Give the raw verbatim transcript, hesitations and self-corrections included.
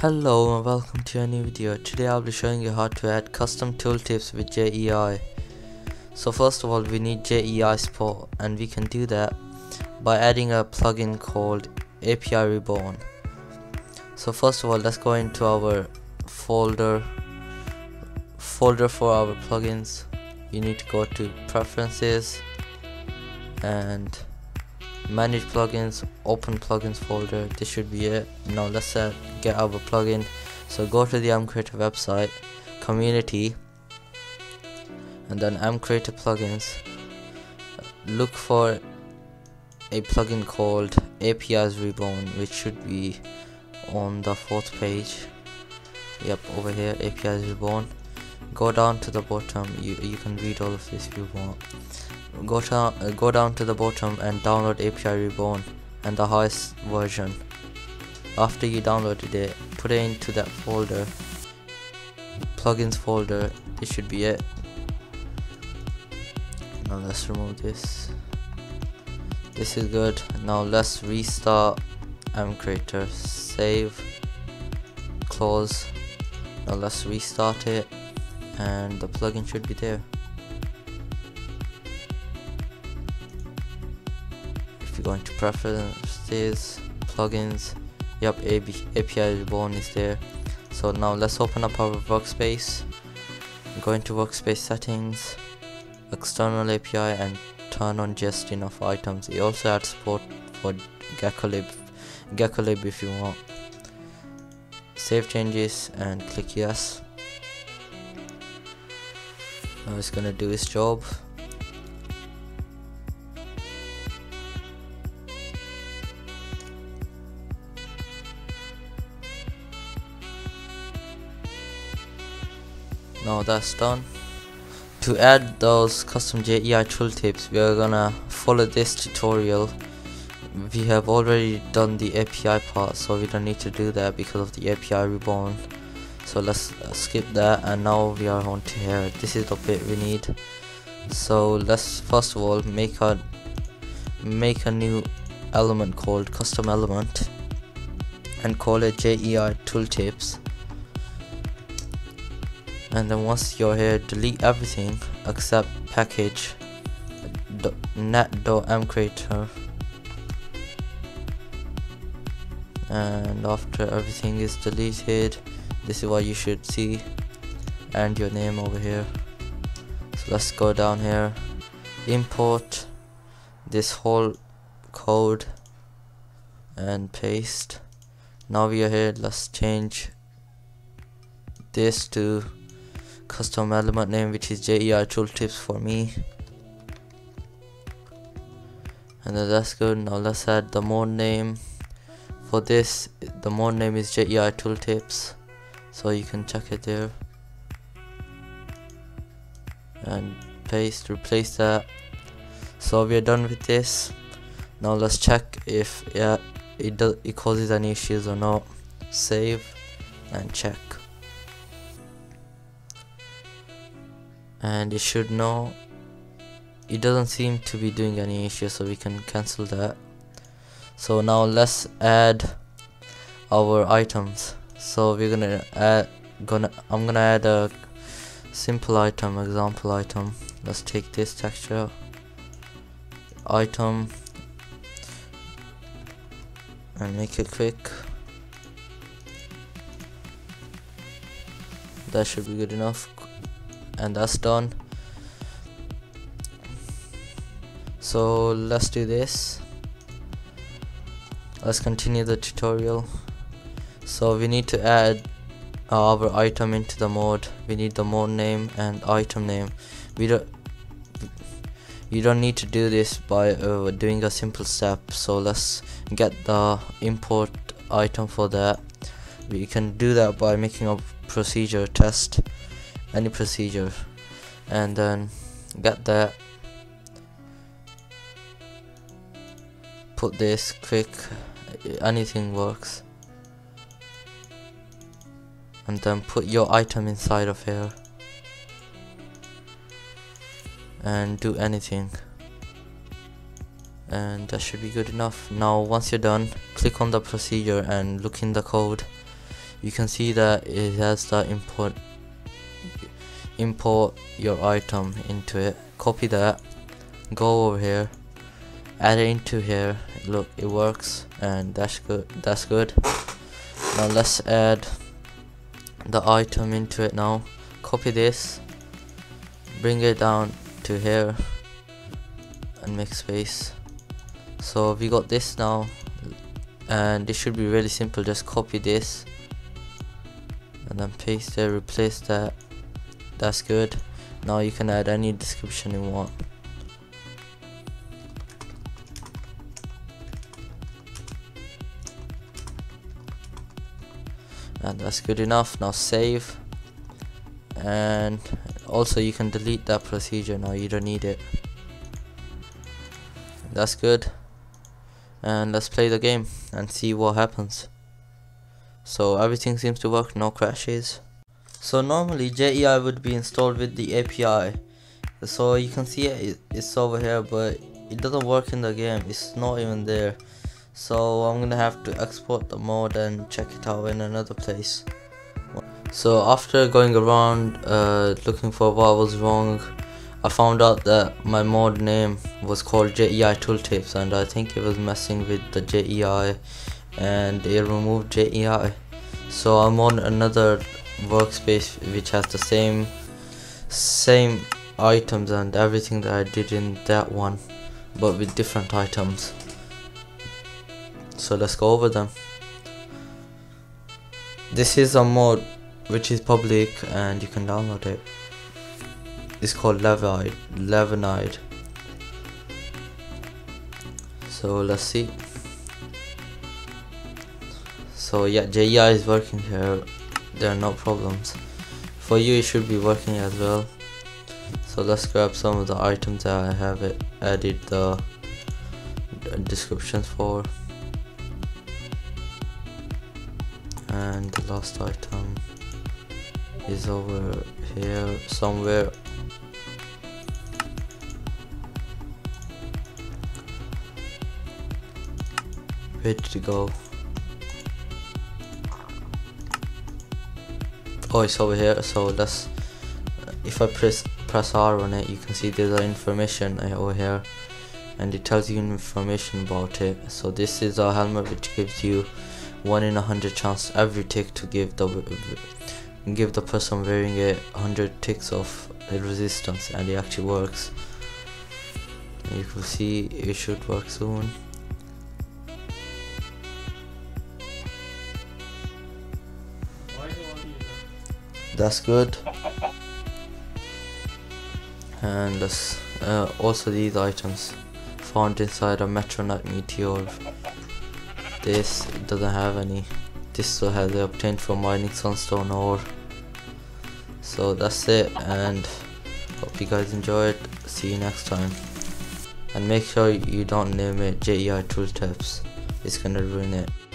Hello and welcome to a new video. Today I'll be showing you how to add custom tooltips with J E I. So first of all, we need J E I support, and we can do that by adding a plugin called A P I Reborn. So first of all, let's go into our folder folder for our plugins. You need to go to Preferences and Manage Plugins, Open Plugins folder. This should be it. Now let's uh, get our plugin. So go to the mcreator website, Community, and then mcreator Plugins. Look for a plugin called A P I Reborn, which should be on the fourth page. Yep, over here, A P I Reborn. Go down to the bottom. You you can read all of this if you want. Go down, uh, go down to the bottom and download A P I Reborn and the highest version. After you downloaded it, put it into that folder, plugins folder. It should be it. Now let's remove this. This is good. Now let's restart mcreator. Save. Close. Now let's restart it, and the plugin should be there. If you go into Preferences, Plugins, yep, A P I Reborn is there. So now let's open up our workspace. Go into Workspace Settings, External A P I, and turn on just enough items. It also adds support for GeckoLib, GeckoLib if you want. Save changes and click yes. Now it's gonna do its job. Now that's done. To add those custom J E I tooltips, we are gonna follow this tutorial. We have already done the A P I part, so we don't need to do that because of the A P I Reborn. So let's skip that, and now we are on to here. This is the bit we need. So let's first of all make a make a new element called custom element and call it J E I tooltips. And then once you're here, delete everything except package net dot mcreator. And after everything is deleted, this is what you should see, and your name over here. So let's go down here, import this whole code and paste. Now we are here, let's change this to custom element name, which is J E I tooltips for me, and then that's good. Now let's add the mode name. For this, the mode name is J E I tooltips, so you can check it there, and paste, replace that. So we're done with this. Now let's check if yeah, it does it causes any issues or not. Save and check, and it should know. It doesn't seem to be doing any issues, so we can cancel that. So now let's add our items. So we're gonna add, gonna I'm gonna add a simple item, example item. Let's take this texture item and make it quick. That should be good enough, and that's done. So let's do this. Let's continue the tutorial. So we need to add our item into the mode. We need the mode name and item name. We don't. You don't need to do this by uh, doing a simple step. So let's get the import item for that. We can do that by making a procedure test, any procedure, and then get that. Put this quick. Anything works. And then put your item inside of here and do anything, and that should be good enough. Now once you're done, click on the procedure and look in the code. you can see that it has the import import your item into it. Copy that, go over here, add it into here. Look, it works, and that's good. That's good. Now let's add the item into it. Now copy this, bring it down to here and make space. So we got this now, and it should be really simple. Just copy this and then paste it, replace that. That's good. Now you can add any description you want. And that's good enough. Now save, and also you can delete that procedure now, you don't need it. That's good, and let's play the game and see what happens. So everything seems to work, no crashes. So normally J E I would be installed with the A P I, so you can see it, it's over here, but it doesn't work in the game, it's not even there. So I'm gonna have to export the mod and check it out in another place. So after going around uh, looking for what was wrong, I found out that my mod name was called J E I Tooltips, and I think it was messing with the J E I and it removed J E I. So I'm on another workspace which has the same same items and everything that I did in that one, but with different items. So let's go over them. This is a mod which is public and you can download it. It's called Levanite. Levanite. So let's see. So yeah, J E I is working here. There are no problems. For you, it should be working as well. So let's grab some of the items that I have it added the descriptions for. And the last item is over here somewhere. Where did it go? Oh, it's over here. So let's, if I press press R on it, you can see there's information over here, and it tells you information about it. So this is a helmet which gives you one in a hundred chance every tick to give the give the person wearing it one hundred ticks of resistance, and it actually works. You can see it should work soon. That's good. And that's, uh, also these items found inside a Metronite meteor. This doesn't have any. This has been obtained from mining sunstone ore. So that's it, and hope you guys enjoyed. See you next time, and make sure you don't name it J E I Tooltips. It's gonna ruin it.